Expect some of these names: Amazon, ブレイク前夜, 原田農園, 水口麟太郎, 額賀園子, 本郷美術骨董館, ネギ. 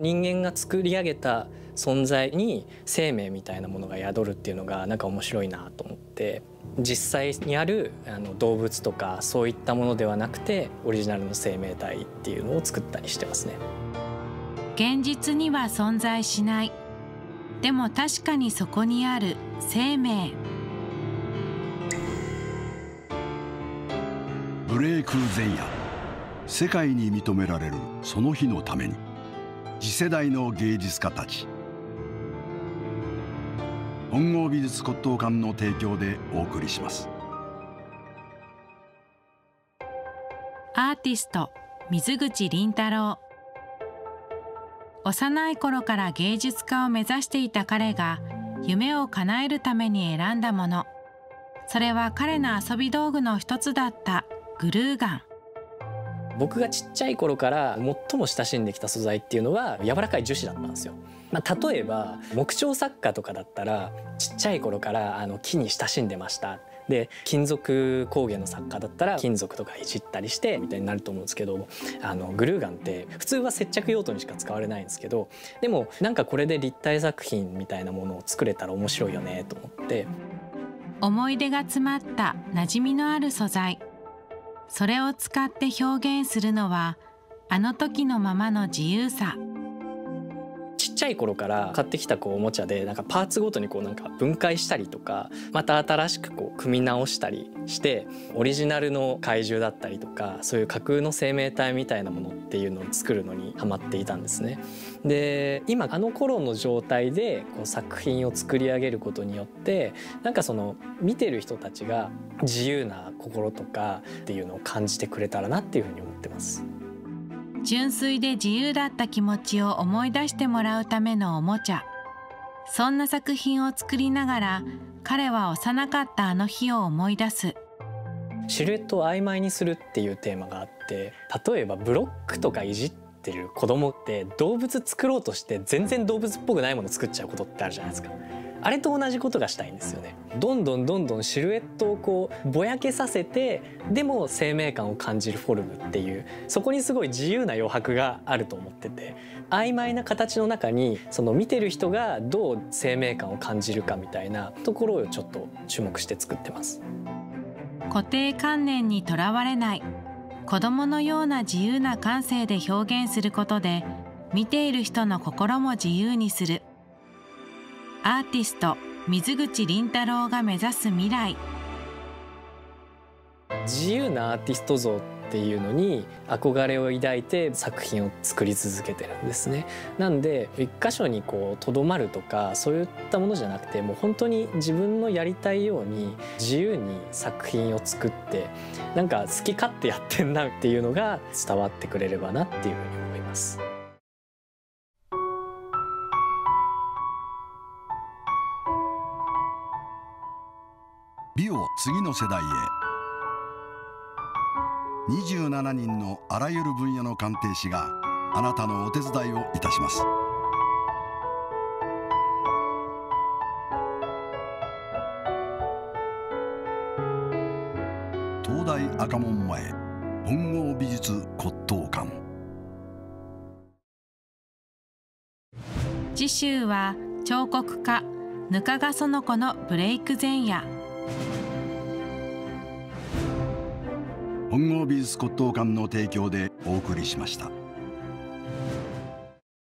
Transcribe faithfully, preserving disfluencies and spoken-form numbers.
人間が作り上げた存在に生命みたいなものが宿るっていうのがなんか面白いなと思って、実際にあるあの動物とかそういったものではなくてオリジナルの生命体っていうのを作ったりしてますね。現実には存在しない、でも確かにそこにある生命。ブレイク前夜、世界に認められるその日のために次世代の芸術家たち、本郷美術骨董館の提供でお送りします。アーティスト水口倫太郎、幼い頃から芸術家を目指していた彼が夢を叶えるために選んだもの、それは彼の遊び道具の一つだったグルーガン。僕がちっちゃい頃から最も親しんできた素材っていうのは柔らかい樹脂だったんですよ。まあ、例えば木彫作家とかだったらちっちゃい頃からあの木に親しんでました。で金属工芸の作家だったら金属とかいじったりしてみたいになると思うんですけど、あのグルーガンって普通は接着用途にしか使われないんですけど、でもなんかこれで立体作品みたいなものを作れたら面白いよねと思って。思い出が詰まった馴染みのある素材、それを使って表現するのはあの時のままの自由さ。ちっちゃい頃から買ってきたこうおもちゃでなんかパーツごとにこうなんか分解したりとか、また新しくこう組み直したりしてオリジナルの怪獣だったりとか、そういう架空の生命体みたいなものっていうのを作るのにハマっていたんですね。で今あの頃の状態でこう作品を作り上げることによって、なんかその見てる人たちが自由な心とかっていうのを感じてくれたらなっていうふうに思ってます。純粋で自由だった気持ちを思い出してもらうためのおもちゃ、そんな作品を作りながら彼は幼かったあの日を思い出す。シルエットを曖昧にするっていうテーマがあって、例えばブロックとかいじってる子供って動物作ろうとして全然動物っぽくないもの作っちゃうことってあるじゃないですか。あれと同じことがしたいんですよね。どんどんどんどんシルエットをこうぼやけさせて、でも生命感を感じるフォルムっていう、そこにすごい自由な余白があると思ってて、曖昧な形の中にその見てる人がどう生命感を感じるかみたいなところをちょっと注目して作ってます。固定観念にとらわれない子供のような自由な感性で表現することで、見ている人の心も自由にする。アーティスト水口倫太郎が目指す未来。自由なアーティスト像っていうのに憧れを抱いて作品を作り続けてるんですね。なんで一箇所にこうとどまるとかそういったものじゃなくて、もう本当に自分のやりたいように自由に作品を作って、なんか好き勝手やってんなっていうのが伝わってくれればなっていうふうに思います。美を次の世代へ、にじゅうななにんのあらゆる分野の鑑定士があなたのお手伝いをいたします。東大赤門前本郷美術骨董館。次週は彫刻家額賀園子のブレイク前夜。本郷美術骨董館の提供でお送りしました。